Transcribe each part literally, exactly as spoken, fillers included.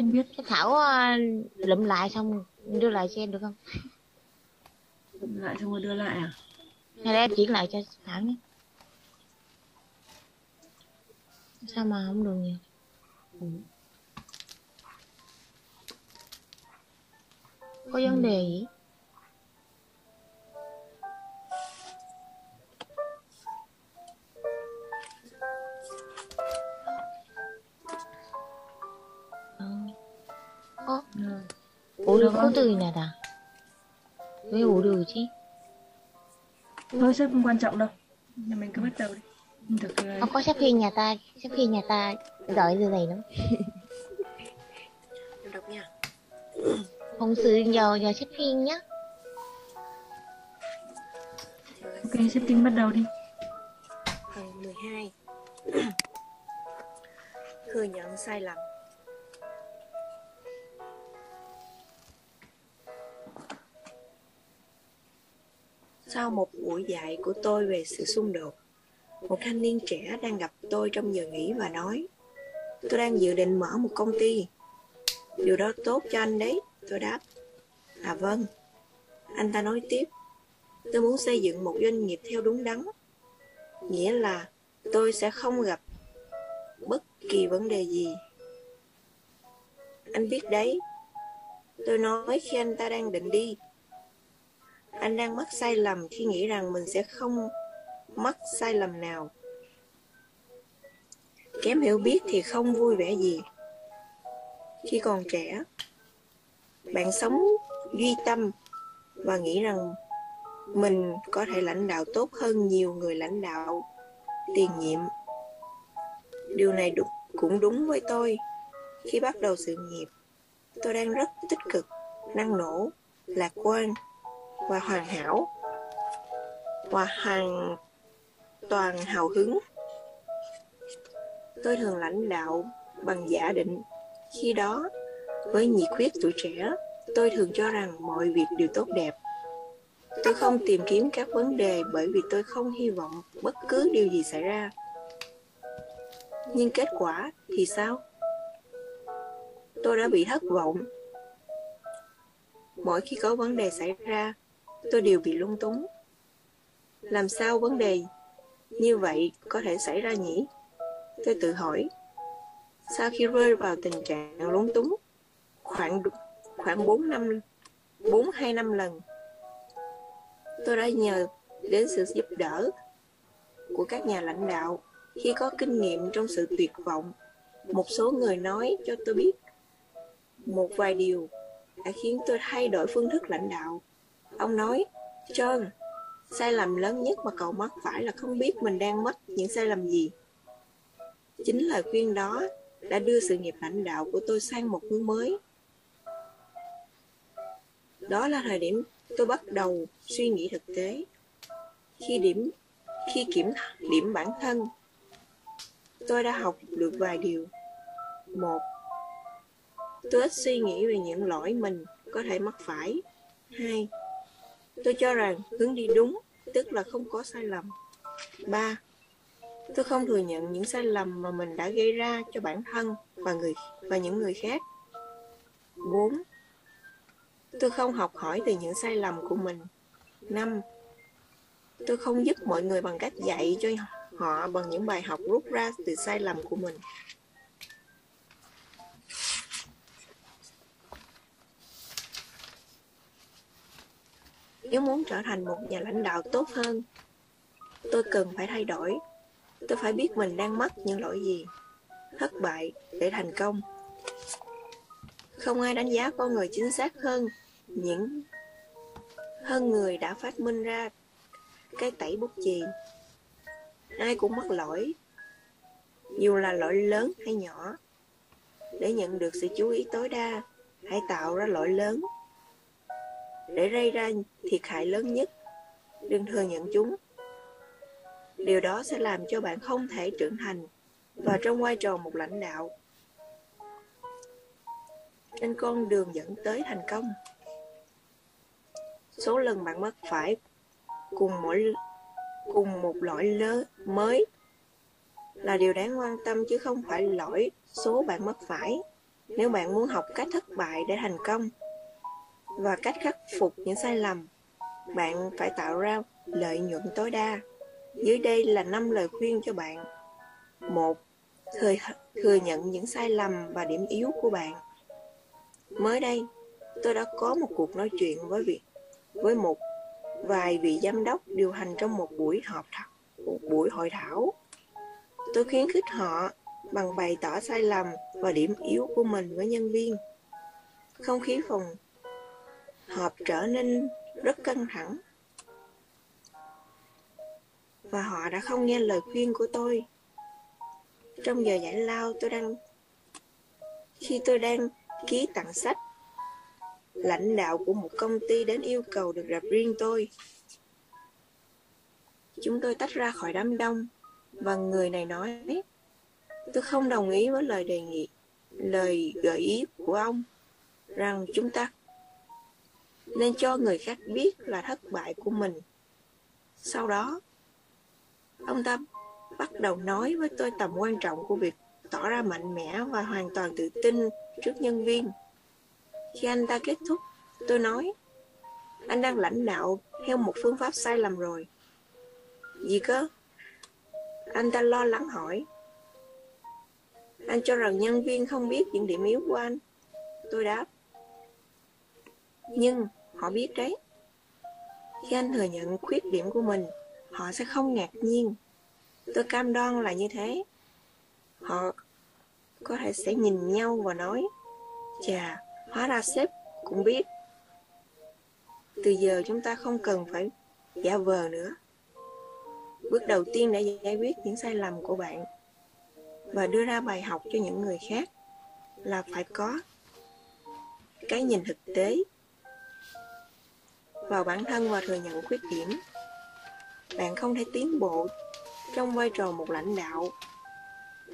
Em biết cái Thảo lượm lại xong đưa lại cho em được không? Lượm lại xong rồi đưa lại à? Hay là em chuyển lại cho Thảo nhé. Sao mà không được nhiều? Ừ. Có vấn đề gì? 어? 응. 오늘 코드이네 나. 왜 오류지? Thôi sếp không quan trọng đâu. Nhà mình cứ bắt đầu đi. Được rồi. Không có sếp Hiền nhà ta, sếp Hiền nhà ta giỏi điều này lắm. Em đọc nha. Không sử vào vào sếp Hiền nhá. Ok, sếp Hiền bắt đầu đi. Hồi mười hai. Thừa nhận sai lầm. Sau một buổi dạy của tôi về sự xung đột, một thanh niên trẻ đang gặp tôi trong giờ nghỉ và nói: "Tôi đang dự định mở một công ty. Điều đó tốt cho anh đấy." Tôi đáp: "À vâng." Anh ta nói tiếp: "Tôi muốn xây dựng một doanh nghiệp theo đúng đắn. Nghĩa là tôi sẽ không gặp bất kỳ vấn đề gì. Anh biết đấy." Tôi nói khi anh ta đang định đi: "Anh đang mắc sai lầm khi nghĩ rằng mình sẽ không mắc sai lầm nào. Kém hiểu biết thì không vui vẻ gì. Khi còn trẻ, bạn sống duy tâm và nghĩ rằng mình có thể lãnh đạo tốt hơn nhiều người lãnh đạo tiền nhiệm. Điều này cũng đúng với tôi. Khi bắt đầu sự nghiệp, tôi đang rất tích cực, năng nổ, lạc quan và hoàn hảo và hoàn toàn hào hứng. Tôi thường lãnh đạo bằng giả định. Khi đó, với nhiệt huyết tuổi trẻ, tôi thường cho rằng mọi việc đều tốt đẹp. Tôi không tìm kiếm các vấn đề bởi vì tôi không hy vọng bất cứ điều gì xảy ra. Nhưng kết quả thì sao? Tôi đã bị thất vọng. Mỗi khi có vấn đề xảy ra, tôi đều bị lung túng. Làm sao vấn đề như vậy có thể xảy ra nhỉ? Tôi tự hỏi. Sau khi rơi vào tình trạng lung túng khoảng khoảng bốn năm bốn hai năm lần, tôi đã nhờ đến sự giúp đỡ của các nhà lãnh đạo. Khi có kinh nghiệm trong sự tuyệt vọng, một số người nói cho tôi biết một vài điều đã khiến tôi thay đổi phương thức lãnh đạo. Ông nói: "John, sai lầm lớn nhất mà cậu mắc phải là không biết mình đang mắc những sai lầm gì." Chính lời khuyên đó đã đưa sự nghiệp lãnh đạo của tôi sang một hướng mới. Đó là thời điểm tôi bắt đầu suy nghĩ thực tế. Khi điểm khi kiểm điểm bản thân, tôi đã học được vài điều. Một, tôi ít suy nghĩ về những lỗi mình có thể mắc phải. Hai, tôi cho rằng hướng đi đúng, tức là không có sai lầm. Ba, tôi không thừa nhận những sai lầm mà mình đã gây ra cho bản thân và người và những người khác. Bốn, tôi không học hỏi từ những sai lầm của mình. Năm, tôi không giúp mọi người bằng cách dạy cho họ bằng những bài học rút ra từ sai lầm của mình. Nếu muốn trở thành một nhà lãnh đạo tốt hơn, tôi cần phải thay đổi. Tôi phải biết mình đang mắc những lỗi gì. Thất bại để thành công. Không ai đánh giá con người chính xác hơn những hơn người đã phát minh ra cái tẩy bút chì. Ai cũng mắc lỗi, dù là lỗi lớn hay nhỏ. Để nhận được sự chú ý tối đa, hãy tạo ra lỗi lớn để gây ra thiệt hại lớn nhất. Đừng thừa nhận chúng. Điều đó sẽ làm cho bạn không thể trưởng thành và trong vai trò một lãnh đạo. Trên con đường dẫn tới thành công, số lần bạn mắc phải cùng mỗi cùng một lỗi lớn mới là điều đáng quan tâm, chứ không phải lỗi số bạn mắc phải. nếu bạn muốn học cách thất bại để thành công và cách khắc phục những sai lầm, bạn phải tạo ra lợi nhuận tối đa. Dưới đây là năm lời khuyên cho bạn. một. Thừa, thừa nhận những sai lầm và điểm yếu của bạn. Mới đây, tôi đã có một cuộc nói chuyện với, vị, với một vài vị giám đốc điều hành trong một buổi họp một buổi hội thảo. Tôi khuyến khích họ bằng bày tỏ sai lầm và điểm yếu của mình với nhân viên. Không khí phòng họp trở nên rất căng thẳng và họ đã không nghe lời khuyên của tôi. Trong giờ giải lao, tôi đang khi tôi đang ký tặng sách, lãnh đạo của một công ty đến yêu cầu được gặp riêng tôi. Chúng tôi tách ra khỏi đám đông và người này nói: "Tôi không đồng ý với lời đề nghị, lời gợi ý của ông rằng chúng ta nên cho người khác biết là thất bại của mình." Sau đó, ông ta bắt đầu nói với tôi tầm quan trọng của việc tỏ ra mạnh mẽ và hoàn toàn tự tin trước nhân viên. Khi anh ta kết thúc, tôi nói: "Anh đang lãnh đạo theo một phương pháp sai lầm rồi." "Gì cơ?" Anh ta lo lắng hỏi. "Anh cho rằng nhân viên không biết những điểm yếu của anh." Tôi đáp. "Nhưng họ biết đấy. Khi anh thừa nhận khuyết điểm của mình, họ sẽ không ngạc nhiên. Tôi cam đoan là như thế. Họ có thể sẽ nhìn nhau và nói: chà, hóa ra sếp cũng biết. Từ giờ chúng ta không cần phải giả vờ nữa." Bước đầu tiên đã giải quyết những sai lầm của bạn và đưa ra bài học cho những người khác là phải có cái nhìn thực tế vào bản thân và thừa nhận khuyết điểm. Bạn không thể tiến bộ trong vai trò một lãnh đạo.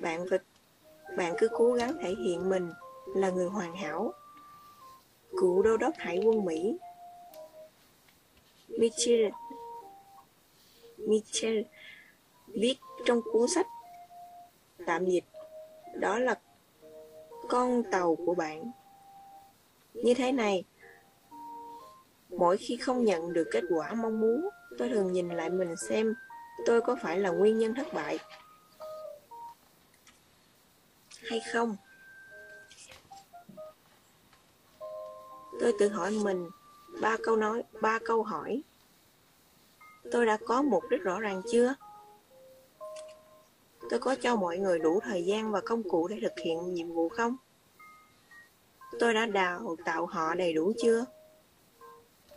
Bạn, bạn cứ cố gắng thể hiện mình là người hoàn hảo. Cựu đô đốc hải quân Mỹ Mitchell, Mitchell viết trong cuốn sách tạm dịch "Đó là con tàu của bạn" như thế này: "Mỗi khi không nhận được kết quả mong muốn, tôi thường nhìn lại mình xem tôi có phải là nguyên nhân thất bại hay không. Tôi tự hỏi mình ba câu nói, ba câu hỏi: tôi đã có mục đích rõ ràng chưa? Tôi có cho mọi người đủ thời gian và công cụ để thực hiện nhiệm vụ không? Tôi đã đào tạo họ đầy đủ chưa?"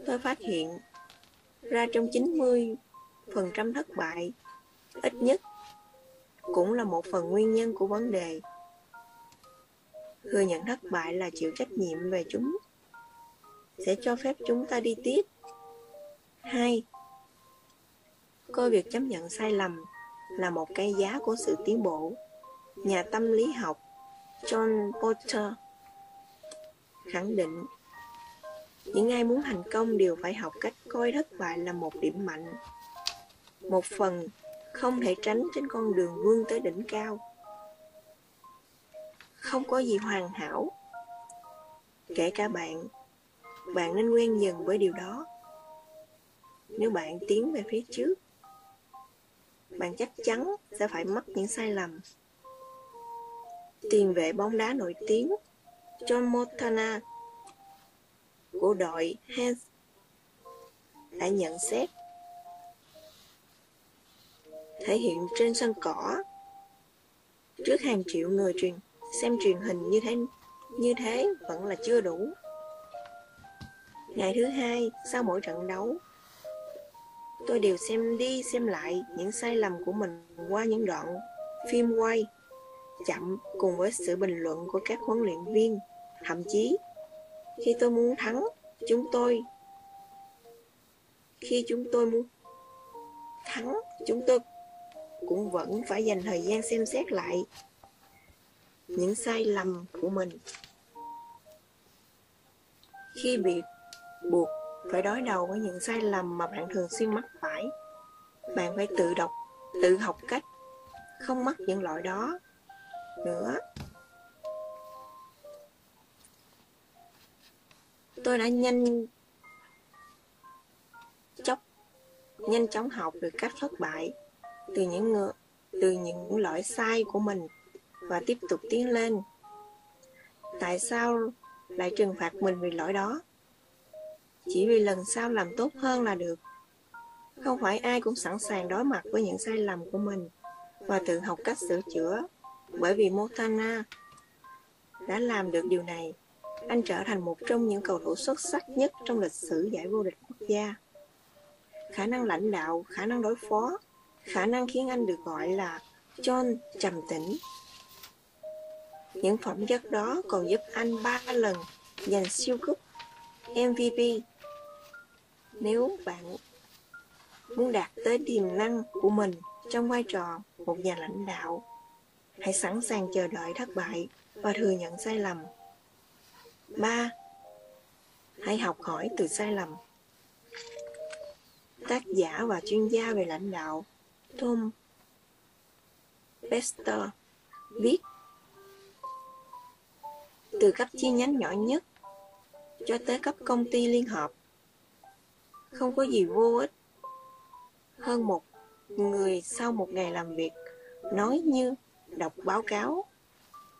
Tôi phát hiện ra trong chín mươi phần trăm thất bại, ít nhất cũng là một phần nguyên nhân của vấn đề. Thừa nhận thất bại là chịu trách nhiệm về chúng, sẽ cho phép chúng ta đi tiếp. Hai, coi việc chấp nhận sai lầm là một cái giá của sự tiến bộ. Nhà tâm lý học John Porter khẳng định những ai muốn thành công đều phải học cách coi thất bại là một điểm mạnh, một phần không thể tránh trên con đường vươn tới đỉnh cao. Không có gì hoàn hảo, kể cả bạn. Bạn nên quen dần với điều đó. Nếu bạn tiến về phía trước, bạn chắc chắn sẽ phải mắc những sai lầm. Tiền vệ bóng đá nổi tiếng John Montana của đội Hens đã nhận xét: "Thể hiện trên sân cỏ trước hàng triệu người truyền xem truyền hình như thế như thế vẫn là chưa đủ." Ngày thứ hai sau mỗi trận đấu, tôi đều xem đi xem lại những sai lầm của mình qua những đoạn phim quay chậm cùng với sự bình luận của các huấn luyện viên. Thậm chí khi tôi muốn thắng, chúng tôi khi chúng tôi muốn thắng, chúng tôi cũng vẫn phải dành thời gian xem xét lại những sai lầm của mình. Khi bị buộc phải đối đầu với những sai lầm mà bạn thường xuyên mắc phải, bạn phải tự đọc, tự học cách không mắc những lỗi đó nữa. tôi đã nhanh chóng nhanh chóng học được cách thất bại từ những ngựa, từ những lỗi sai của mình và tiếp tục tiến lên. Tại sao lại trừng phạt mình vì lỗi đó? Chỉ vì lần sau làm tốt hơn là được. Không phải ai cũng sẵn sàng đối mặt với những sai lầm của mình và tự học cách sửa chữa. Bởi vì Montana đã làm được điều này, anh trở thành một trong những cầu thủ xuất sắc nhất trong lịch sử giải vô địch quốc gia. Khả năng lãnh đạo, khả năng đối phó, khả năng khiến anh được gọi là John trầm tĩnh. Những phẩm chất đó còn giúp anh ba lần giành siêu cúp em vê pê. Nếu bạn muốn đạt tới tiềm năng của mình trong vai trò một nhà lãnh đạo, hãy sẵn sàng chờ đợi thất bại và thừa nhận sai lầm. ba. Hãy học hỏi từ sai lầm. Tác giả và chuyên gia về lãnh đạo Tom Bester viết: từ cấp chi nhánh nhỏ nhất cho tới cấp công ty liên hợp, không có gì vô ích hơn một người sau một ngày làm việc nói như đọc báo cáo: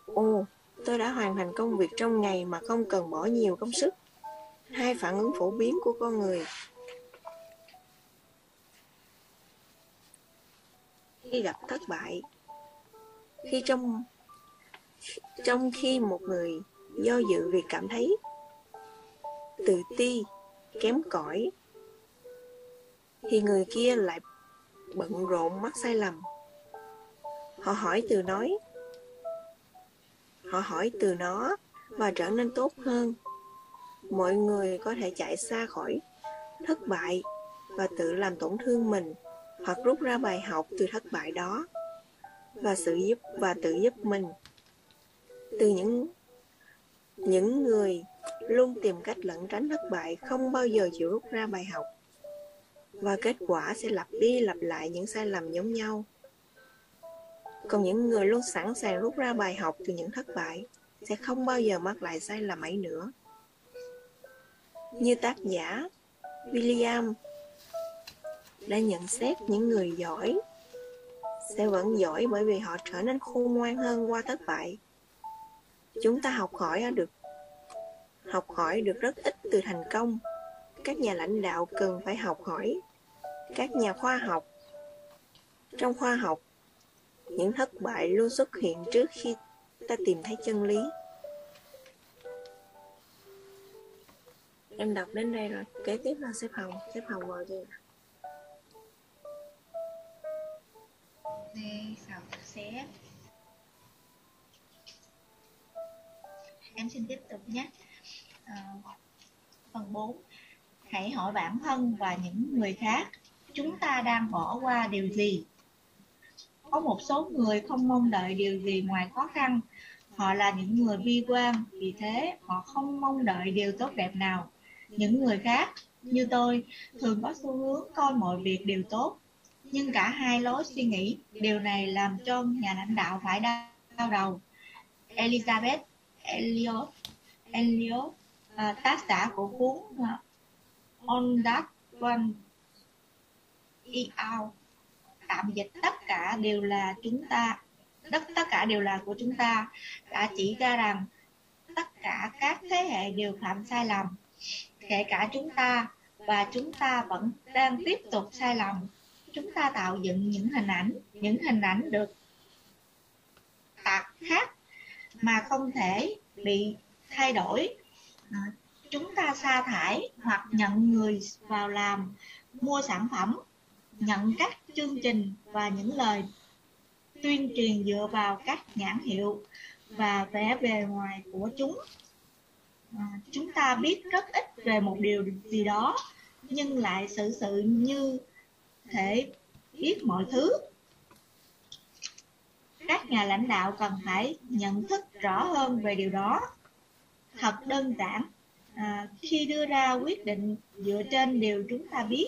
Ồ, tôi đã hoàn thành công việc trong ngày mà không cần bỏ nhiều công sức. Hai phản ứng phổ biến của con người khi gặp thất bại. Khi trong Trong khi một người do dự vì cảm thấy tự ti, kém cỏi, thì người kia lại bận rộn mắc sai lầm. Họ hỏi từ nói Họ hỏi từ nó và trở nên tốt hơn. Mọi người có thể chạy xa khỏi thất bại và tự làm tổn thương mình, hoặc rút ra bài học từ thất bại đó và sự giúp và tự giúp mình. Từ những những người luôn tìm cách lẩn tránh thất bại, không bao giờ chịu rút ra bài học, và kết quả sẽ lặp đi lặp lại những sai lầm giống nhau. Còn những người luôn sẵn sàng rút ra bài học từ những thất bại sẽ không bao giờ mắc lại sai lầm ấy nữa. Như tác giả William đã nhận xét, những người giỏi sẽ vẫn giỏi bởi vì họ trở nên khôn ngoan hơn qua thất bại. Chúng ta học hỏi được học hỏi được rất ít từ thành công. Các nhà lãnh đạo cần phải học hỏi các nhà khoa học. Trong khoa học, những thất bại luôn xuất hiện trước khi ta tìm thấy chân lý. Em đọc đến đây rồi, kế tiếp là xếp Hồng. Xếp Hồng vào đây. Xếp. Em xin tiếp tục nhé. À, phần bốn. Hãy hỏi bản thân và những người khác, chúng ta đang bỏ qua điều gì? Có một số người không mong đợi điều gì ngoài khó khăn. Họ là những người bi quan, vì thế họ không mong đợi điều tốt đẹp nào. Những người khác, như tôi, thường có xu hướng coi mọi việc đều tốt. Nhưng cả hai lối suy nghĩ, điều này làm cho nhà lãnh đạo phải đau đầu. Elizabeth Elliot, Elliot à, tác giả của cuốn à, On That One Out, tạm dịch tất cả đều là chúng ta, đất tất cả đều là của chúng ta, đã chỉ ra rằng tất cả các thế hệ đều phạm sai lầm, kể cả chúng ta, và chúng ta vẫn đang tiếp tục sai lầm. Chúng ta tạo dựng những hình ảnh, những hình ảnh được tạc khắc mà không thể bị thay đổi. Chúng ta sa thải hoặc nhận người vào làm, mua sản phẩm, nhận các chương trình và những lời tuyên truyền dựa vào các nhãn hiệu và vẻ bề ngoài của chúng. À, chúng ta biết rất ít về một điều gì đó, nhưng lại xử sự như thể biết mọi thứ. Các nhà lãnh đạo cần phải nhận thức rõ hơn về điều đó. Thật đơn giản à, khi đưa ra quyết định dựa trên điều chúng ta biết.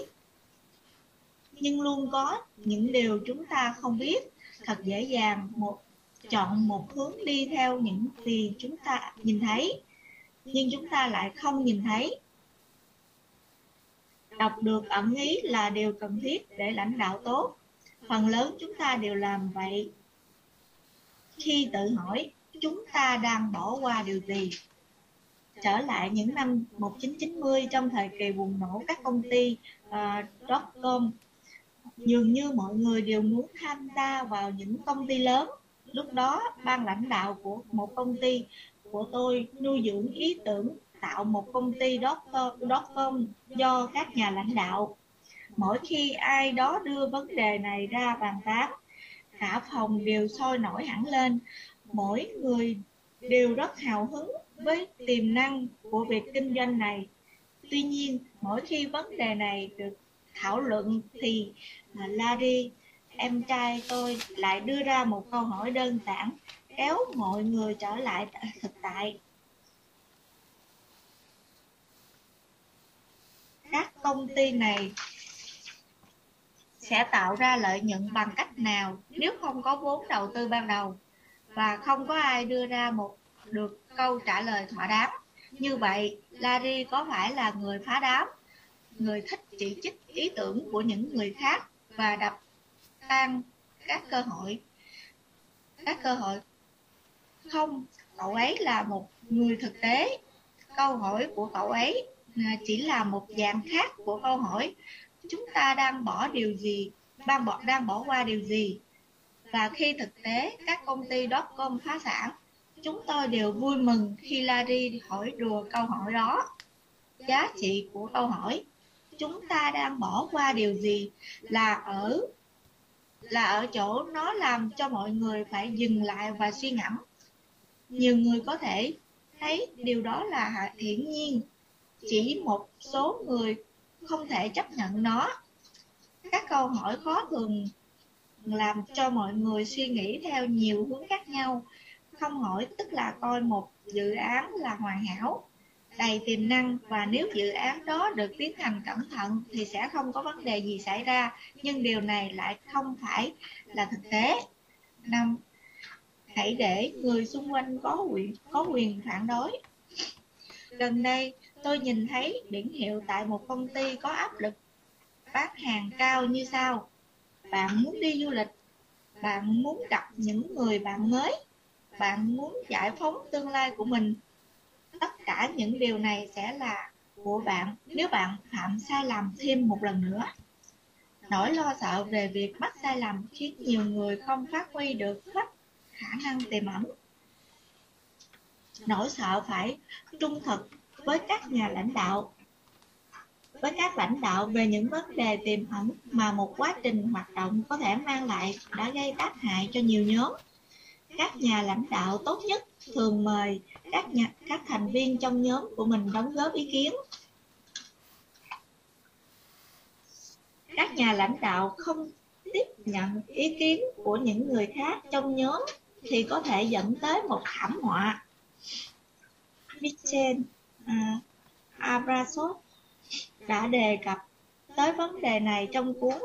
Nhưng luôn có những điều chúng ta không biết. Thật dễ dàng một, chọn một hướng đi theo những gì chúng ta nhìn thấy. nhưng chúng ta lại không nhìn thấy. Đọc được ẩn ý là điều cần thiết để lãnh đạo tốt. Phần lớn chúng ta đều làm vậy. Khi tự hỏi, chúng ta đang bỏ qua điều gì? Trở lại những năm một nghìn chín trăm chín mươi, trong thời kỳ bùng nổ các công ty uh, dot com, dường như mọi người đều muốn tham gia vào những công ty lớn. Lúc đó, ban lãnh đạo của một công ty của tôi nuôi dưỡng ý tưởng tạo một công ty dot com do các nhà lãnh đạo. Mỗi khi ai đó đưa vấn đề này ra bàn tán, cả phòng đều sôi nổi hẳn lên. Mỗi người đều rất hào hứng với tiềm năng của việc kinh doanh này. Tuy nhiên, mỗi khi vấn đề này được thảo luận thì Larry, em trai tôi, lại đưa ra một câu hỏi đơn giản, kéo mọi người trở lại thực tại. Các công ty này sẽ tạo ra lợi nhuận bằng cách nào nếu không có vốn đầu tư ban đầu? Và không có ai đưa ra một được câu trả lời thỏa đáng. Như vậy, Larry có phải là người phá đám, người thích chỉ trích ý tưởng của những người khác và đập tan các cơ hội? Các cơ hội? Không, cậu ấy là một người thực tế. Câu hỏi của cậu ấy chỉ là một dạng khác của câu hỏi. Chúng ta đang bỏ điều gì, đang bỏ, đang bỏ qua điều gì? Và khi thực tế các công ty dot com phá sản, chúng tôi đều vui mừng khi Larry hỏi đùa câu hỏi đó. Giá trị của câu hỏi "chúng ta đang bỏ qua điều gì" là ở là ở chỗ nó làm cho mọi người phải dừng lại và suy ngẫm. Nhiều người có thể thấy điều đó là hiển nhiên, chỉ một số người không thể chấp nhận nó. Các câu hỏi khó thường làm cho mọi người suy nghĩ theo nhiều hướng khác nhau. Không hỏi tức là coi một dự án là hoàn hảo, đầy tiềm năng, và nếu dự án đó được tiến hành cẩn thận thì sẽ không có vấn đề gì xảy ra, nhưng điều này lại không phải là thực tế. Năm, hãy để người xung quanh có quyền, có quyền phản đối. Gần đây, tôi nhìn thấy biển hiệu tại một công ty có áp lực bán hàng cao như sau. Bạn muốn đi du lịch, bạn muốn gặp những người bạn mới, bạn muốn giải phóng tương lai của mình. Tất cả những điều này sẽ là của bạn nếu bạn phạm sai lầm thêm một lần nữa. Nỗi lo sợ về việc mắc sai lầm khiến nhiều người không phát huy được hết khả năng tiềm ẩn. Nỗi sợ phải trung thực với các nhà lãnh đạo, với các lãnh đạo về những vấn đề tiềm ẩn mà một quá trình hoạt động có thể mang lại đã gây tác hại cho nhiều nhóm. Các nhà lãnh đạo tốt nhất thường mời các, nhà, các thành viên trong nhóm của mình đóng góp ý kiến. Các nhà lãnh đạo không tiếp nhận ý kiến của những người khác trong nhóm thì có thể dẫn tới một thảm họa. Michel à, Abrasov đã đề cập tới vấn đề này trong cuốn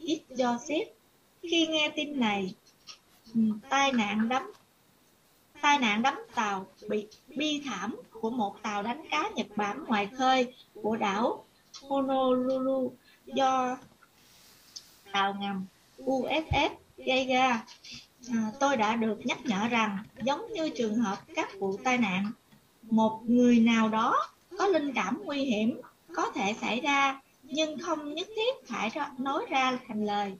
It's Yourself. Khi nghe tin này, tai nạn đắm tai nạn đắm tàu bị bi thảm của một tàu đánh cá Nhật Bản ngoài khơi của đảo Honolulu do tàu ngầm u ét ét gây ra, à, tôi đã được nhắc nhở rằng giống như trường hợp các vụ tai nạn, một người nào đó có linh cảm nguy hiểm có thể xảy ra nhưng không nhất thiết phải nói ra thành lời.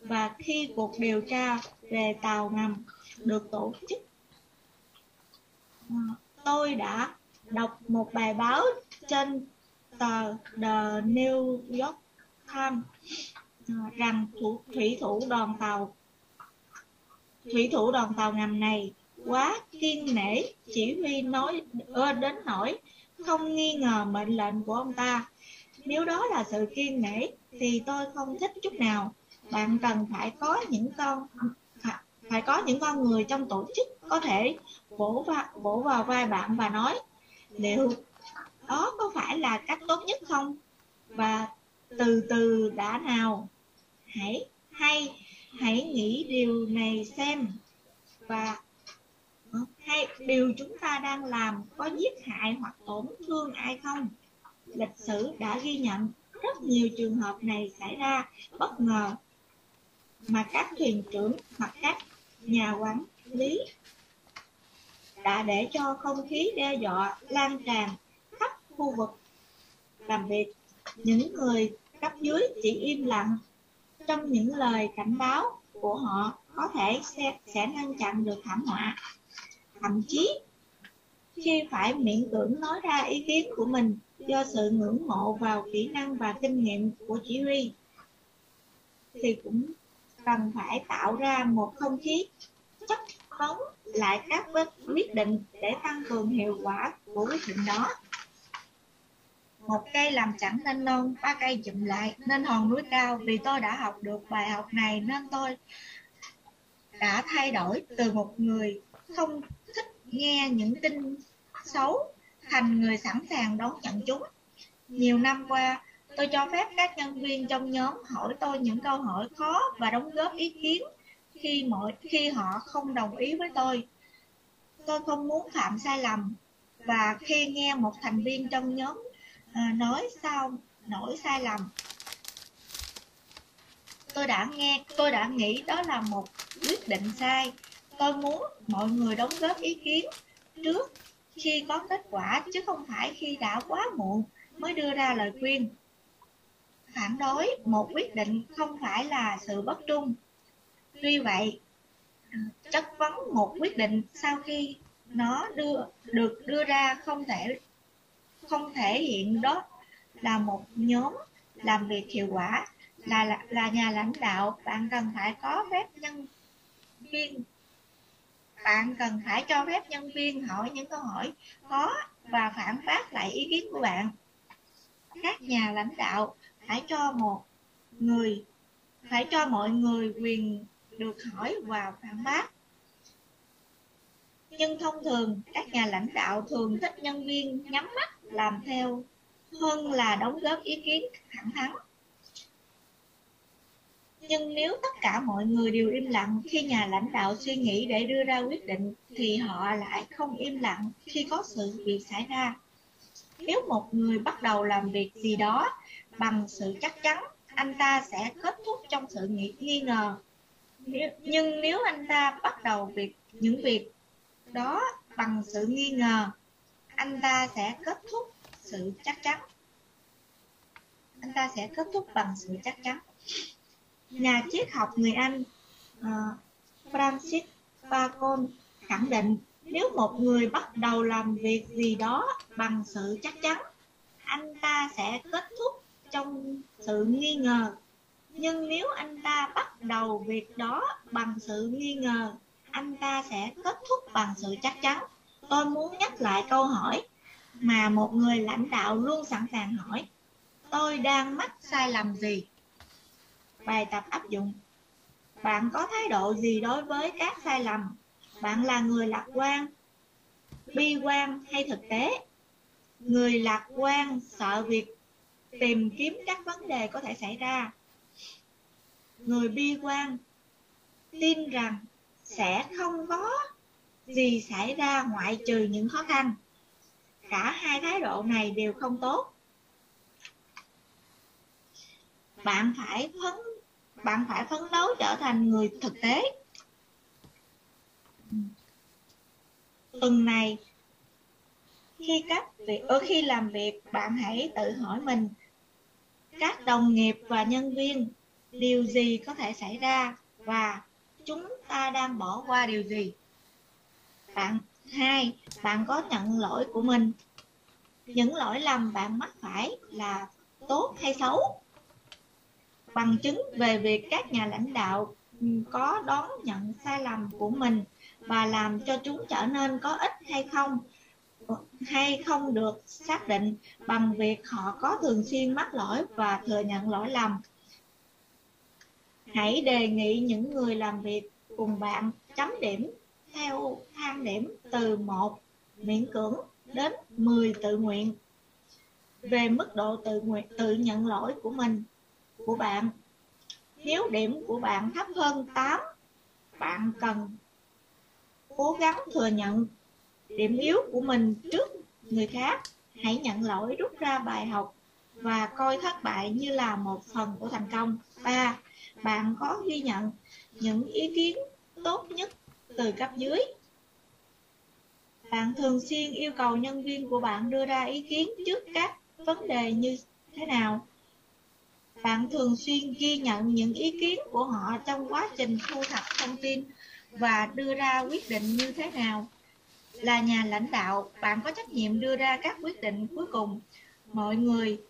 Và khi cuộc điều tra về tàu ngầm được tổ chức, tôi đã đọc một bài báo trên tờ The New York Times rằng thủy thủ đoàn tàu thủy thủ đoàn tàu ngầm này quá kiên nể chỉ huy nói đến nỗi không nghi ngờ mệnh lệnh của ông ta. Nếu đó là sự kiên nể thì tôi không thích chút nào. Bạn cần phải có những con phải có những con người trong tổ chức có thể vỗ vào, vỗ vào vai bạn và nói liệu đó có phải là cách tốt nhất không, và từ từ đã nào, hãy hay hãy nghĩ điều này xem, và Hay điều chúng ta đang làm có giết hại hoặc tổn thương ai không? Lịch sử đã ghi nhận rất nhiều trường hợp này xảy ra bất ngờ mà các thuyền trưởng hoặc các nhà quản lý đã để cho không khí đe dọa lan tràn khắp khu vực làm việc. Những người cấp dưới chỉ im lặng trong những lời cảnh báo của họ có thể sẽ, sẽ ngăn chặn được thảm họa. Thậm chí khi phải miễn cưỡng nói ra ý kiến của mình do sự ngưỡng mộ vào kỹ năng và kinh nghiệm của chỉ huy, thì cũng cần phải tạo ra một không khí chất vấn lại các quyết định để tăng cường hiệu quả của quyết định đó. Một cây làm chẳng nên nâng, ba cây chụm lại nên hòn núi cao. Vì tôi đã học được bài học này nên tôi đã thay đổi từ một người không thích nghe những tin xấu thành người sẵn sàng đón nhận chúng. Nhiều năm qua, tôi cho phép các nhân viên trong nhóm hỏi tôi những câu hỏi khó và đóng góp ý kiến khi mọi khi họ không đồng ý với tôi. Tôi không muốn phạm sai lầm, và khi nghe một thành viên trong nhóm à, nói sao nỗi sai lầm, tôi đã nghe tôi đã nghĩ đó là một quyết định sai. Tôi muốn mọi người đóng góp ý kiến trước khi có kết quả, chứ không phải khi đã quá muộn mới đưa ra lời khuyên. Phản đối một quyết định không phải là sự bất trung. Tuy vậy, chất vấn một quyết định sau khi nó đưa được đưa ra không thể không thể hiện đó là một nhóm làm việc hiệu quả. Là, là, là nhà lãnh đạo, bạn cần phải có phép nhân viên bạn cần phải cho phép nhân viên hỏi những câu hỏi khó và phản bác lại ý kiến của bạn. Các nhà lãnh đạo phải cho một người phải cho mọi người quyền được hỏi và phản bác. Nhưng thông thường các nhà lãnh đạo thường thích nhân viên nhắm mắt làm theo hơn là đóng góp ý kiến thẳng thắn. Nhưng nếu tất cả mọi người đều im lặng khi nhà lãnh đạo suy nghĩ để đưa ra quyết định, thì họ lại không im lặng khi có sự việc xảy ra. Nếu một người bắt đầu làm việc gì đó bằng sự chắc chắn, anh ta sẽ kết thúc trong sự nghi ngờ. Nhưng nếu anh ta bắt đầu việc những việc đó bằng sự nghi ngờ, anh ta sẽ kết thúc sự chắc chắn. Anh ta sẽ kết thúc bằng sự chắc chắn. Nhà triết học người Anh uh, Francis Bacon khẳng định, nếu một người bắt đầu làm việc gì đó bằng sự chắc chắn, anh ta sẽ kết thúc trong sự nghi ngờ. Nhưng nếu anh ta bắt đầu việc đó bằng sự nghi ngờ, anh ta sẽ kết thúc bằng sự chắc chắn. Tôi muốn nhắc lại câu hỏi mà một người lãnh đạo luôn sẵn sàng hỏi: tôi đang mắc sai lầm gì? Bài tập áp dụng. Bạn có thái độ gì đối với các sai lầm? Bạn là người lạc quan, bi quan hay thực tế? Người lạc quan sợ việc tìm kiếm các vấn đề có thể xảy ra. Người bi quan tin rằng sẽ không có gì xảy ra ngoại trừ những khó khăn. Cả hai thái độ này đều không tốt. Bạn phải phấn, bạn phải phấn đấu trở thành người thực tế. Tuần này, khi, các việc, ở khi làm việc, bạn hãy tự hỏi mình, các đồng nghiệp và nhân viên, điều gì có thể xảy ra và chúng ta đang bỏ qua điều gì? Bạn hai, bạn có nhận lỗi của mình. Những lỗi lầm bạn mắc phải là tốt hay xấu? Bằng chứng về việc các nhà lãnh đạo có đón nhận sai lầm của mình và làm cho chúng trở nên có ích hay không hay không được xác định bằng việc họ có thường xuyên mắc lỗi và thừa nhận lỗi lầm. Hãy đề nghị những người làm việc cùng bạn chấm điểm theo thang điểm từ một miễn cưỡng đến mười tự nguyện về mức độ tự nguyện tự nhận lỗi của mình. của bạn. Nếu điểm của bạn thấp hơn tám, bạn cần cố gắng thừa nhận điểm yếu của mình trước người khác. Hãy nhận lỗi, rút ra bài học và coi thất bại như là một phần của thành công. ba. Bạn có ghi nhận những ý kiến tốt nhất từ cấp dưới. Bạn thường xuyên yêu cầu nhân viên của bạn đưa ra ý kiến trước các vấn đề như thế nào. Bạn thường xuyên ghi nhận những ý kiến của họ trong quá trình thu thập thông tin và đưa ra quyết định như thế nào. Là nhà lãnh đạo, bạn có trách nhiệm đưa ra các quyết định cuối cùng. Mọi người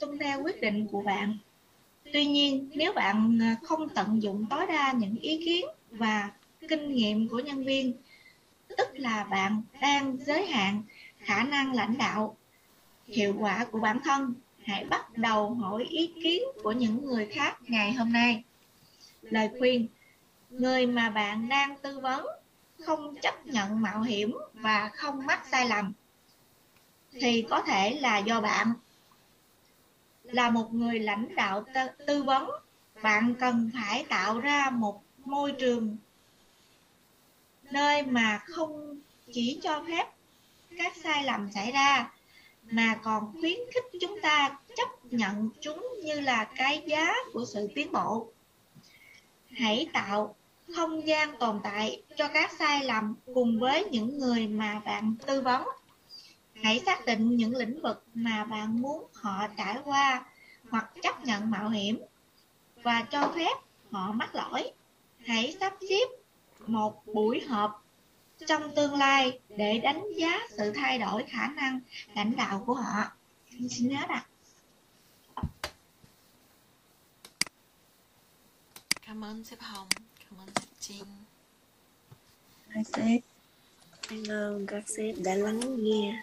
tuân theo quyết định của bạn. Tuy nhiên, nếu bạn không tận dụng tối đa những ý kiến và kinh nghiệm của nhân viên, tức là bạn đang giới hạn khả năng lãnh đạo hiệu quả của bản thân. Hãy bắt đầu hỏi ý kiến của những người khác ngày hôm nay. Lời khuyên: người mà bạn đang tư vấn không chấp nhận mạo hiểm và không mắc sai lầm thì có thể là do bạn. Là một người lãnh đạo tư vấn, bạn cần phải tạo ra một môi trường nơi mà không chỉ cho phép các sai lầm xảy ra, mà còn khuyến khích chúng ta chấp nhận chúng như là cái giá của sự tiến bộ. Hãy tạo không gian tồn tại cho các sai lầm cùng với những người mà bạn tư vấn. Hãy xác định những lĩnh vực mà bạn muốn họ trải qua hoặc chấp nhận mạo hiểm và cho phép họ mắc lỗi. Hãy sắp xếp một buổi họp trong tương lai để đánh giá sự thay đổi khả năng lãnh đạo của họ. Mình xin nhớ ạ. Cảm ơn sếp Hồng, cảm ơn sếp Trinh. Hi sếp. Hello các sếp đã lắng nghe.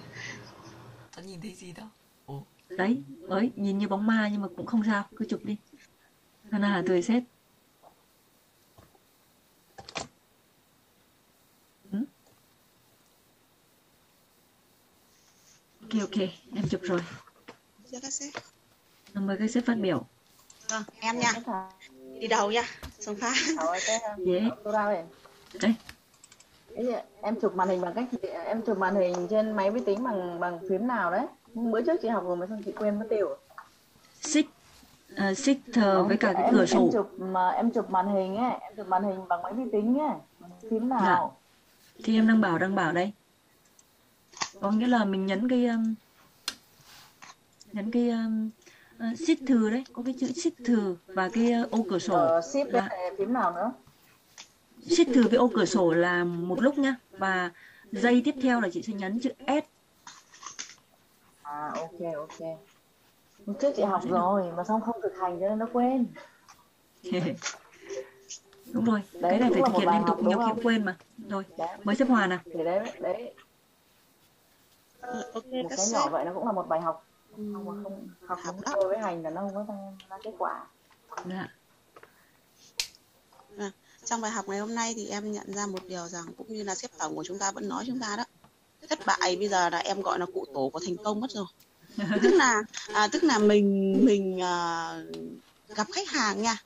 Tao nhìn thấy gì đâu. Ồ. Đấy, ấy nhìn như bóng ma nhưng mà cũng không sao, cứ chụp đi. Hana hả tươi sếp. Ok, ok, em chụp rồi. Mời các sếp phát biểu. Vâng, em nha. Đi đầu nha, xong phá. Yeah. Đây. Em chụp màn hình bằng cách chị, em chụp màn hình trên máy vi tính bằng bằng phím nào đấy? Bữa trước chị học rồi mà xong chị quên mất tiêu. Xích, uh, xích thờ với cả cái cửa sổ. Em chụp mà em chụp màn hình ấy, em chụp màn hình bằng máy vi tính ấy, phím nào? Dạ. Thì em đang bảo đang bảo đây. Có nghĩa là mình nhấn cái um, nhấn cái um, uh, shift thừa đấy, có cái chữ shift thừa và cái uh, ô cửa sổ. Ờ, shift là... phím nào nữa? Shift thừa với ô cửa sổ là một lúc nhá, và giây tiếp theo là chị sẽ nhấn chữ S. À ok ok. Hôm trước chị học rồi mà xong không thực hành cho nên nó quên. Đúng rồi. Đấy, cái này phải thực hiện liên tục nhiều khi quên mà. Rồi, mới xếp Hòa nào. Thì đấy đấy. Okay, một cái nhỏ vậy nó cũng là một bài học. Ừ. Không, không học không thôi với hành là nó không có ra kết quả. Dạ. À, trong bài học ngày hôm nay thì em nhận ra một điều rằng cũng như là sếp tổng của chúng ta vẫn nói chúng ta đó, thất bại bây giờ là em gọi là cụ tổ của thành công mất rồi. Tức là à, tức là mình mình à, gặp khách hàng nha,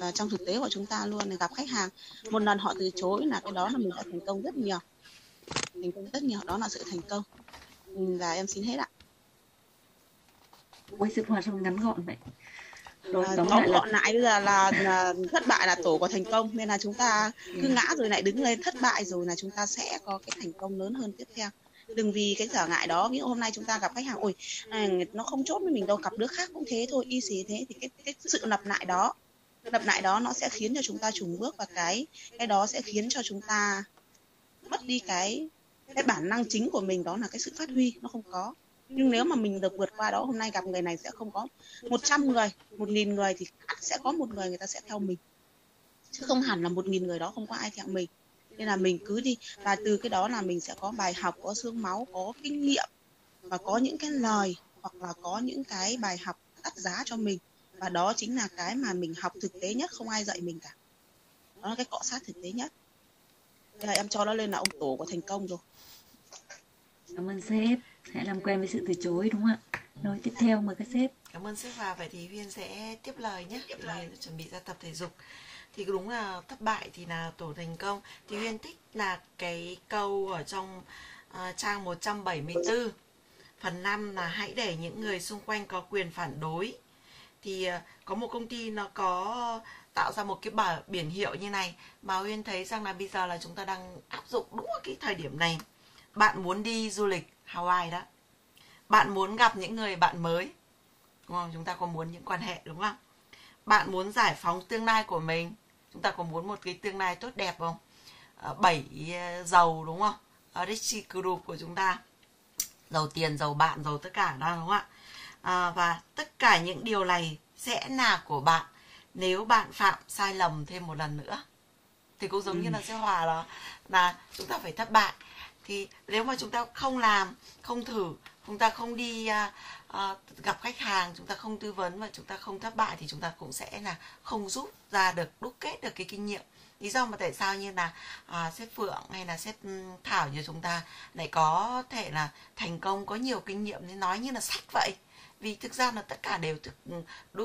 và trong thực tế của chúng ta luôn là gặp khách hàng một lần họ từ chối là cái đó là mình đã thành công rất nhiều, thành công rất nhiều đó là sự thành công. Và em xin hết ạ. Quay sức hòa xong ngắn gọn vậy. Rồi tóm lại là... lại bây giờ là, là thất bại là tổ của thành công, nên là chúng ta cứ ngã rồi lại đứng lên, thất bại rồi là chúng ta sẽ có cái thành công lớn hơn tiếp theo. Đừng vì cái trở ngại đó, ví dụ hôm nay chúng ta gặp khách hàng ôi nó không chốt với mình đâu, gặp đứa khác cũng thế thôi, y xì thế, thì cái, cái sự lặp lại đó, lặp lại đó nó sẽ khiến cho chúng ta chùng bước, và cái cái đó sẽ khiến cho chúng ta mất đi cái cái bản năng chính của mình, đó là cái sự phát huy nó không có. Nhưng nếu mà mình được vượt qua đó, hôm nay gặp người này sẽ không có một trăm người, một nghìn người thì sẽ có một người người ta sẽ theo mình, chứ không hẳn là một nghìn người đó không có ai theo mình. Nên là mình cứ đi, và từ cái đó là mình sẽ có bài học, có xương máu, có kinh nghiệm, và có những cái lời hoặc là có những cái bài học đắt giá cho mình. Và đó chính là cái mà mình học thực tế nhất, không ai dạy mình cả. Đó là cái cọ sát thực tế nhất. Thế là em cho nó lên là ông Tổ có thành công rồi. Cảm ơn sếp. Hãy làm quen với sự từ chối, đúng không ạ? Rồi tiếp theo mời các sếp. Cảm ơn sếp Hòa. Vậy thì Huyên sẽ tiếp lời nhé. Tiếp lời. Chuẩn bị ra tập thể dục. Thì đúng là thất bại thì là tổ thành công. Thì Huyên thích là cái câu ở trong uh, trang một trăm bảy mươi tư. Phần năm là hãy để những người xung quanh có quyền phản đối. Thì uh, có một công ty nó có tạo ra một cái bảng biển hiệu như này. Mà Huyên thấy rằng là bây giờ là chúng ta đang áp dụng đúng cái thời điểm này. Bạn muốn đi du lịch Hawaii đó. Bạn muốn gặp những người bạn mới, đúng không? Chúng ta có muốn những quan hệ, đúng không? Bạn muốn giải phóng tương lai của mình. Chúng ta có muốn một cái tương lai tốt đẹp không? Bảy giàu, đúng không? Richie Group của chúng ta. Giàu tiền, giàu bạn, giàu tất cả đó, đúng không ạ? À, và tất cả những điều này sẽ là của bạn nếu bạn phạm sai lầm thêm một lần nữa. Thì cũng giống ừ. như là sẽ Hòa là, là chúng ta phải thất bại. Thì nếu mà chúng ta không làm, không thử, chúng ta không đi uh, uh, gặp khách hàng, chúng ta không tư vấn và chúng ta không thất bại thì chúng ta cũng sẽ là không rút ra được, đúc kết được cái kinh nghiệm. Lý do mà tại sao như là uh, sếp Phượng hay là sếp Thảo như chúng ta lại có thể là thành công, có nhiều kinh nghiệm nên nói như là sách vậy. Vì thực ra là tất cả đều thực, đu,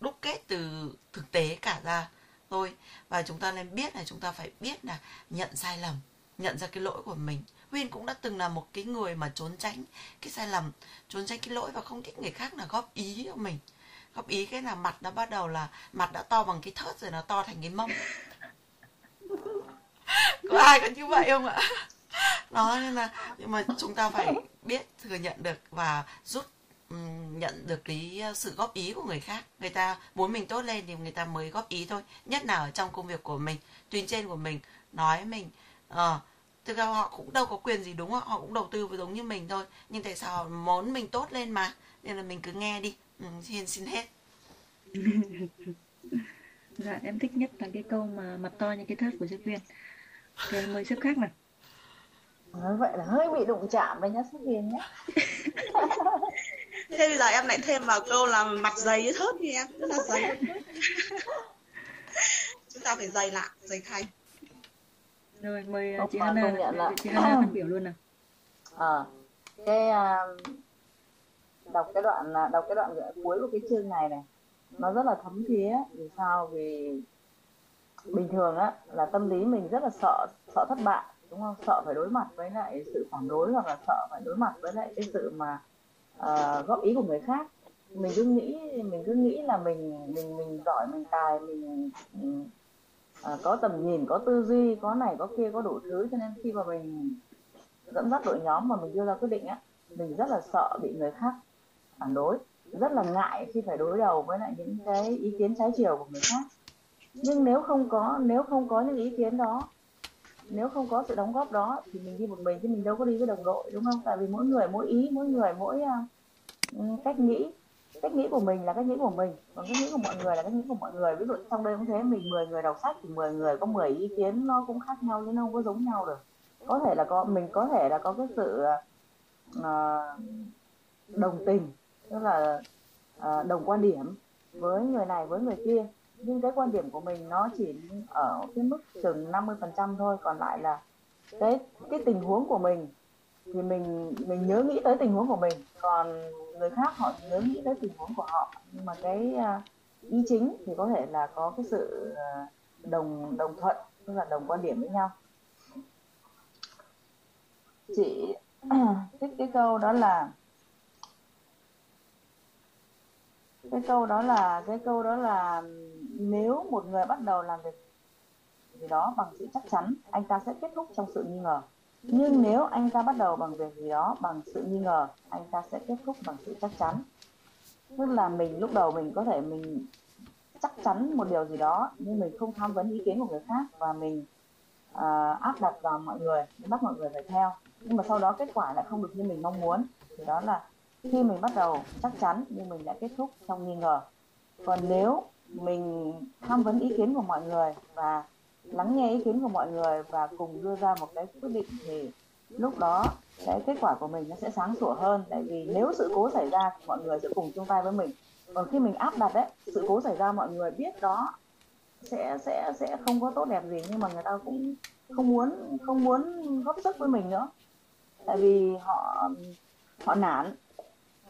đúc kết từ thực tế cả ra thôi. Và chúng ta nên biết là chúng ta phải biết là nhận sai lầm, nhận ra cái lỗi của mình. Huyên cũng đã từng là một cái người mà trốn tránh cái sai lầm, trốn tránh cái lỗi và không thích người khác là góp ý cho mình. Góp ý cái là mặt nó bắt đầu là mặt đã to bằng cái thớt rồi, nó to thành cái mông. Có ai có như vậy không ạ? Đó, nên là nhưng mà chúng ta phải biết thừa nhận được và rút nhận được cái sự góp ý của người khác. Người ta muốn mình tốt lên thì người ta mới góp ý thôi. Nhất là ở trong công việc của mình, tuyến trên của mình nói mình. Ờ, thực ra họ cũng đâu có quyền gì, đúng không? Họ cũng đầu tư vào giống như mình thôi. Nhưng tại sao họ muốn mình tốt lên mà. Nên là mình cứ nghe đi. Ừ, xin, xin hết. Dạ, em thích nhất là cái câu mà mặt to như cái thớt của sếp Huyên. Thì em mời sếp khác nào. Nói vậy là hơi bị đụng chạm đấy nhá sếp Huyên nhá. Thế bây giờ em lại thêm vào câu là mặt dày như thớt thì em. Rất là dày. Chúng ta phải dày lại, dày khay. Rồi, mời không, chị Hana, chị Hana phát biểu luôn nào. À, cái uh, đọc cái đoạn đọc cái đoạn cuối của cái chương này này nó rất là thấm thía. Vì sao? Vì bình thường á là tâm lý mình rất là sợ sợ thất bại, đúng không? Sợ phải đối mặt với lại sự phản đối hoặc là sợ phải đối mặt với lại cái sự mà uh, góp ý của người khác. Mình cứ nghĩ mình cứ nghĩ là mình mình mình giỏi, mình tài, mình, mình À, có tầm nhìn, có tư duy, có này, có kia, có đủ thứ. Cho nên khi mà mình dẫn dắt đội nhóm mà mình đưa ra quyết định á, mình rất là sợ bị người khác phản đối, rất là ngại khi phải đối đầu với lại những cái ý kiến trái chiều của người khác. Nhưng nếu không có, nếu không có những ý kiến đó, nếu không có sự đóng góp đó thì mình đi một mình, chứ mình đâu có đi với đồng đội, đúng không? Tại vì mỗi người mỗi ý, mỗi người mỗi uh, cách nghĩ. Cách nghĩ của mình là cách nghĩ của mình, còn cách nghĩ của mọi người là cách nghĩ của mọi người. Ví dụ trong đây cũng thế, mình mười người đọc sách thì mười người có mười ý kiến, nó cũng khác nhau chứ nó không có giống nhau được. Có thể là có mình có thể là có cái sự uh, đồng tình, tức là uh, đồng quan điểm với người này với người kia, nhưng cái quan điểm của mình nó chỉ ở cái mức chừng năm mươi phần trăm thôi. Còn lại là cái cái tình huống của mình thì mình mình nhớ nghĩ tới tình huống của mình, còn người khác họ nhớ nghĩ tới tình huống của họ. Nhưng mà cái uh, ý chính thì có thể là có cái sự uh, đồng đồng thuận, tức là đồng quan điểm với nhau. Chị thích cái câu đó là cái câu đó là cái câu đó là nếu một người bắt đầu làm việc gì đó bằng sự chắc chắn, anh ta sẽ kết thúc trong sự nghi ngờ. Nhưng nếu anh ta bắt đầu bằng việc gì đó bằng sự nghi ngờ, anh ta sẽ kết thúc bằng sự chắc chắn. Tức là mình lúc đầu mình có thể mình chắc chắn một điều gì đó, nhưng mình không tham vấn ý kiến của người khác và mình uh, áp đặt vào mọi người, bắt mọi người phải theo. Nhưng mà sau đó kết quả lại không được như mình mong muốn. Thì đó là khi mình bắt đầu chắc chắn nhưng mình đã kết thúc trong nghi ngờ. Còn nếu mình tham vấn ý kiến của mọi người và lắng nghe ý kiến của mọi người và cùng đưa ra một cái quyết định thì lúc đó cái kết quả của mình nó sẽ sáng sủa hơn. Tại vì nếu sự cố xảy ra mọi người sẽ cùng chung tay với mình. Còn khi mình áp đặt đấy, sự cố xảy ra mọi người biết đó sẽ sẽ sẽ không có tốt đẹp gì, nhưng mà người ta cũng không muốn không muốn góp sức với mình nữa. Tại vì họ họ nản,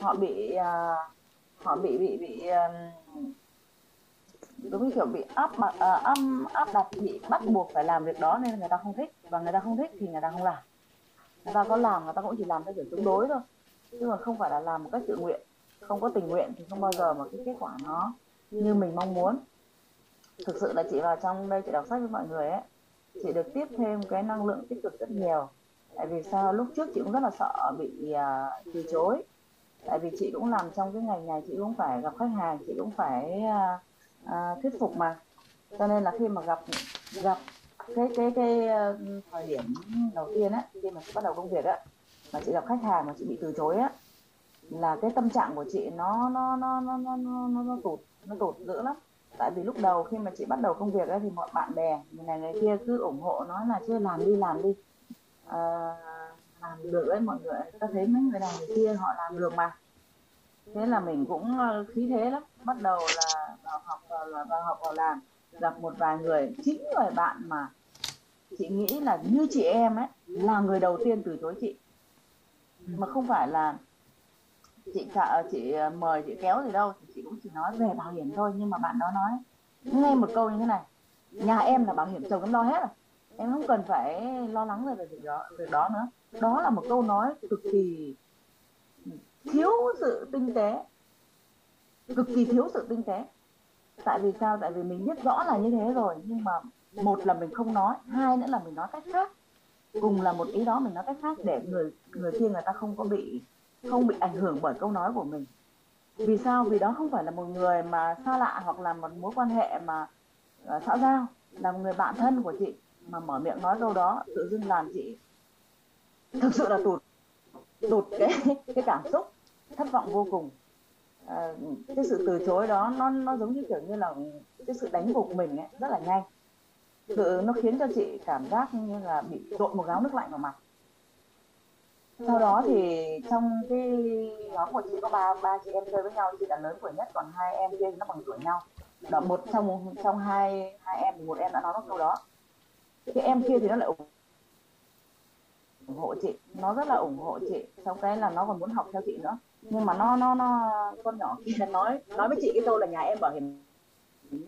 họ bị họ bị bị bị đúng kiểu bị áp đặt, áp đặt bị bắt buộc phải làm việc đó nên người ta không thích, và người ta không thích thì người ta không làm. Người ta có làm người ta cũng chỉ làm theo kiểu chống đối thôi, chứ còn không phải là làm một cách tự nguyện. Không có tình nguyện thì không bao giờ mà cái kết quả nó như mình mong muốn. Thực sự là chị vào trong đây chị đọc sách với mọi người ấy, chị được tiếp thêm cái năng lượng tích cực rất nhiều. Tại vì sao lúc trước chị cũng rất là sợ bị uh, từ chối. Tại vì chị cũng làm trong cái ngành này, chị cũng phải gặp khách hàng, chị cũng phải uh, uh, thuyết phục mà. Cho nên là khi mà gặp gặp cái cái cái uh, thời điểm đầu tiên á, khi mà chị bắt đầu công việc á, mà chị gặp khách hàng mà chị bị từ chối á, là cái tâm trạng của chị nó nó nó nó nó nó nó tụt nó tụt dữ lắm. Tại vì lúc đầu khi mà chị bắt đầu công việc ấy thì mọi bạn bè người này người kia cứ ủng hộ, nói là chưa làm đi làm đi à, làm được đấy mọi người, ta thấy mấy người này người kia họ làm được mà. Thế là mình cũng khí thế lắm, bắt đầu là vào học là vào học vào làm, gặp một vài người, chính người bạn mà chị nghĩ là như chị em ấy là người đầu tiên từ chối chị, mà không phải là chị cả, chị mời chị kéo gì đâu, chị cũng chỉ nói về bảo hiểm thôi. Nhưng mà bạn đó nói nghe một câu như thế này: nhà em là bảo hiểm chồng em lo hết rồi, em không cần phải lo lắng về việc đó việc đó nữa. Đó là một câu nói cực kỳ thiếu sự tinh tế, cực kỳ thiếu sự tinh tế. Tại vì sao? Tại vì mình biết rõ là như thế rồi, nhưng mà một là mình không nói, hai nữa là mình nói cách khác, cùng là một ý đó mình nói cách khác để người người kia người ta không có bị không bị ảnh hưởng bởi câu nói của mình. Vì sao? Vì đó không phải là một người mà xa lạ hoặc là một mối quan hệ mà xã giao, là một người bạn thân của chị mà mở miệng nói câu đó, tự dưng làm chị thực sự là tụt tụt cái cái cảm xúc thất vọng vô cùng. À, cái sự từ chối đó nó nó giống như kiểu như là cái sự đánh gục mình ấy, rất là nhanh. Tự nó khiến cho chị cảm giác như là bị dội một gáo nước lạnh vào mặt. Sau đó thì trong cái nhóm của chị có ba ba chị em chơi với nhau, chị là lớn tuổi nhất, còn hai em kia nó bằng tuổi nhau. Đó, một trong trong hai hai em thì một em đã nói một câu đó, cái em kia thì nó lại ủng hộ chị, nó rất là ủng hộ chị. Sau cái là nó còn muốn học theo chị nữa, nhưng mà nó nó nó con nhỏ kia nói nói với chị cái câu là nhà em bảo hiểm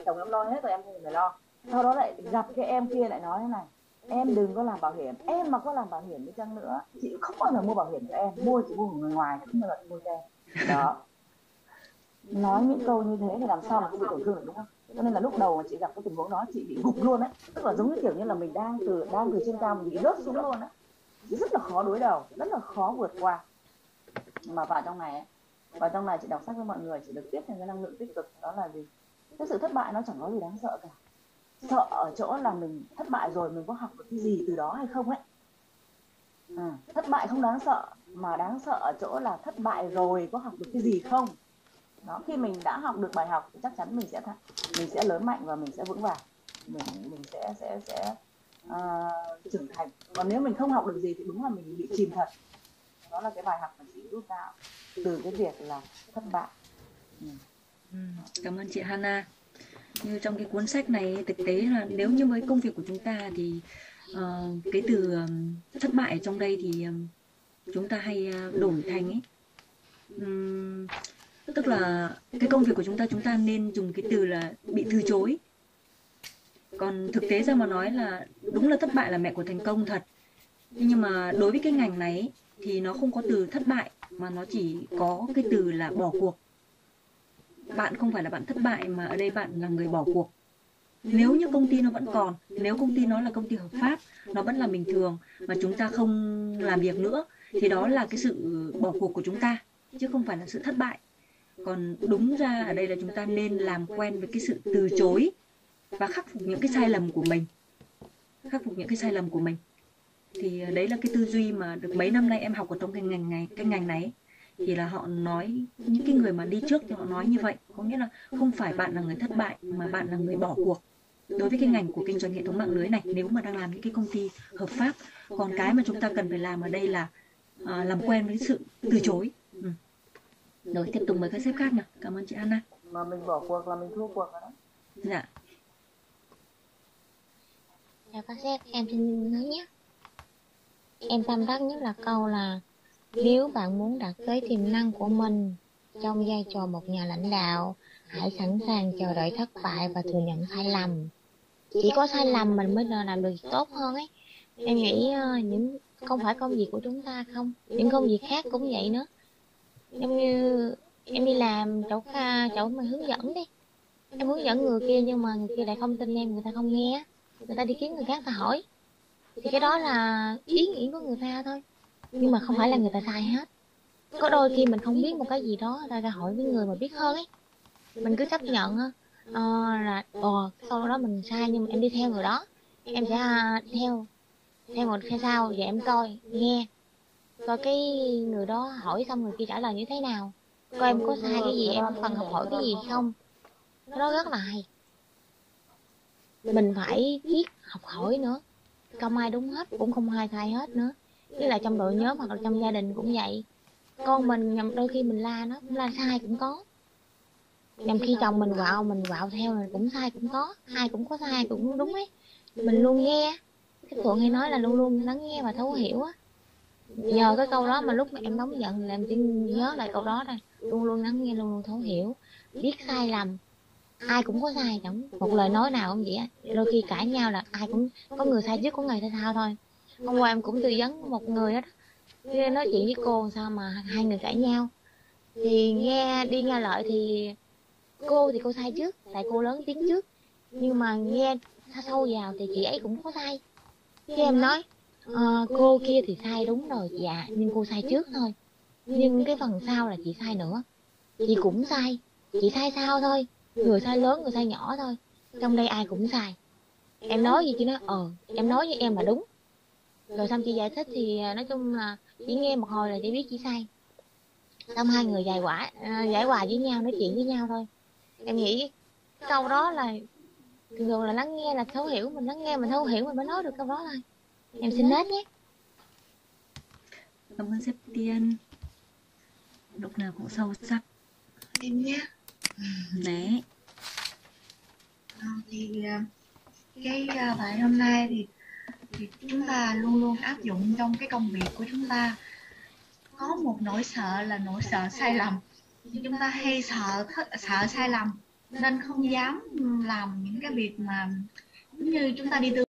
chồng em lo hết rồi, em không phải lo. Sau đó lại gặp cái em kia lại nói thế này: em đừng có làm bảo hiểm, em mà có làm bảo hiểm đi chăng nữa chị không bao giờ mua bảo hiểm cho em, mua chỉ mua của người ngoài, không bao giờ mua cho em. Đó, nói những câu như thế thì làm sao mà không bị tổn thương được, đúng không? Cho nên là lúc đầu mà chị gặp cái tình huống đó chị bị gục luôn á, tức là giống như kiểu như là mình đang từ đang từ trên cao mình bị rớt xuống luôn á, rất là khó đối đầu, rất là khó vượt qua. Mà vào trong này ấy, vào trong này chị đọc sách với mọi người, chị được tiếp thêm cái năng lượng tích cực. Đó là gì? Cái sự thất bại nó chẳng có gì đáng sợ cả. Sợ ở chỗ là mình thất bại rồi mình có học được cái gì từ đó hay không ấy. À, thất bại không đáng sợ, mà đáng sợ ở chỗ là thất bại rồi có học được cái gì không. Đó, khi mình đã học được bài học thì chắc chắn mình sẽ mình sẽ lớn mạnh và mình sẽ vững vàng, mình mình sẽ sẽ sẽ uh, trưởng thành. Còn nếu mình không học được gì thì đúng là mình bị chìm thật. Đó là cái bài học mà chị rút ra từ cái việc là thất bại. Ừ. Ừ, cảm ơn chị Hana. Như trong cái cuốn sách này, thực tế là nếu như với công việc của chúng ta thì uh, cái từ uh, thất bại trong đây thì uh, chúng ta hay uh, đổi thành ấy. Um, tức là cái công việc của chúng ta, chúng ta nên dùng cái từ là bị từ chối. Còn thực tế ra mà nói là đúng là thất bại là mẹ của thành công thật. Nhưng mà đối với cái ngành này thì nó không có từ thất bại, mà nó chỉ có cái từ là bỏ cuộc. Bạn không phải là bạn thất bại, mà ở đây bạn là người bỏ cuộc. Nếu như công ty nó vẫn còn, nếu công ty nó là công ty hợp pháp, nó vẫn là bình thường, mà chúng ta không làm việc nữa, thì đó là cái sự bỏ cuộc của chúng ta, chứ không phải là sự thất bại. Còn đúng ra ở đây là chúng ta nên làm quen với cái sự từ chối và khắc phục những cái sai lầm của mình. Khắc phục những cái sai lầm của mình. Thì đấy là cái tư duy mà được mấy năm nay em học ở trong cái ngành này, cái ngành này. Thì là họ nói, những cái người mà đi trước thì họ nói như vậy. Có nghĩa là không phải bạn là người thất bại, mà bạn là người bỏ cuộc. đối với cái ngành của kinh doanh hệ thống mạng lưới này, nếu mà đang làm những cái công ty hợp pháp. Còn cái mà chúng ta cần phải làm ở đây là uh, làm quen với sự từ chối. Ừ. Rồi tiếp tục mời các sếp khác nào. Cảm ơn chị Anna. Mà mình bỏ cuộc là mình thua cuộc rồi đó. Dạ. Chào các sếp, em xin nói nhé. Em tâm đắc nhất là câu là nếu bạn muốn đạt tới tiềm năng của mình trong vai trò một nhà lãnh đạo, hãy sẵn sàng chờ đợi thất bại và thừa nhận sai lầm. Chỉ có sai lầm mình mới làm được tốt hơn ấy. Em nghĩ những không phải công việc của chúng ta không, những công việc khác cũng vậy nữa. Giống như em đi làm chỗ ca, chỗ mà hướng dẫn đi. Em hướng dẫn người kia nhưng mà người kia lại không tin em, người ta không nghe. Người ta đi kiếm người khác ta hỏi. Thì cái đó là ý nghĩ của người ta thôi. Nhưng mà không phải là người ta sai hết. Có đôi khi mình không biết một cái gì đó, người ta hỏi với người mà biết hơn ấy. Mình cứ chấp nhận uh, là ồ, sau đó mình sai nhưng mà em đi theo người đó. Em sẽ uh, theo theo một hay sao, vậy em coi, nghe. Coi cái người đó hỏi xong người kia trả lời như thế nào. Coi em có sai cái gì, em cần học hỏi cái gì không. Cái đó rất là hay. Mình phải biết học hỏi nữa. Không ai đúng hết, cũng không ai sai hết nữa. Với lại trong đội nhóm hoặc là trong gia đình cũng vậy. Con mình nhầm đôi khi mình la nó, la sai cũng có. Nhầm khi chồng mình quạo, mình quạo theo là cũng sai cũng có. Ai cũng có sai, cũng đúng ấy. Mình luôn nghe. Cái Phượng hay nói là luôn luôn lắng nghe và thấu hiểu á. Nhờ cái câu đó mà lúc mà em nóng giận là em chỉ nhớ lại câu đó thôi. Luôn luôn lắng nghe, luôn luôn thấu hiểu. Biết sai lầm. Ai cũng có sai, chẳng một lời nói nào cũng vậy á. Đôi khi cãi nhau là ai cũng có người sai trước, có người sai sau thôi. Hôm qua em cũng tư vấn một người đó, đó. Nói chuyện với cô sao mà hai người cãi nhau. Thì nghe đi nghe lại thì cô thì cô sai trước, tại cô lớn tiếng trước. Nhưng mà nghe sâu vào thì chị ấy cũng có sai. Chứ em nói à, cô kia thì sai đúng rồi chị ạ, nhưng cô sai trước thôi. Nhưng cái phần sau là chị sai nữa. Chị cũng sai, chị sai sao thôi. Người sai lớn, người sai nhỏ thôi. Trong đây ai cũng sai. Em nói gì chị nói, ờ, em nói với em là đúng. Rồi xong chị giải thích thì nói chung là chỉ nghe một hồi là chị biết chị sai. Xong hai người giải quả, giải hòa với nhau, nói chuyện với nhau thôi. Em nghĩ câu đó là thường là lắng nghe là thấu hiểu, mình lắng nghe mình thấu hiểu mình mới nói được câu đó thôi. Em xin hết nhé. Cảm ơn sếp Tiên. Lúc nào cũng sâu sắc. Em nhé. Đấy. À, thì cái bài hôm nay thì, thì chúng ta luôn luôn áp dụng trong cái công việc của chúng ta. Có một nỗi sợ là nỗi sợ sai lầm. Chúng ta hay sợ sợ sai lầm nên không dám làm những cái việc mà giống như chúng ta đi tư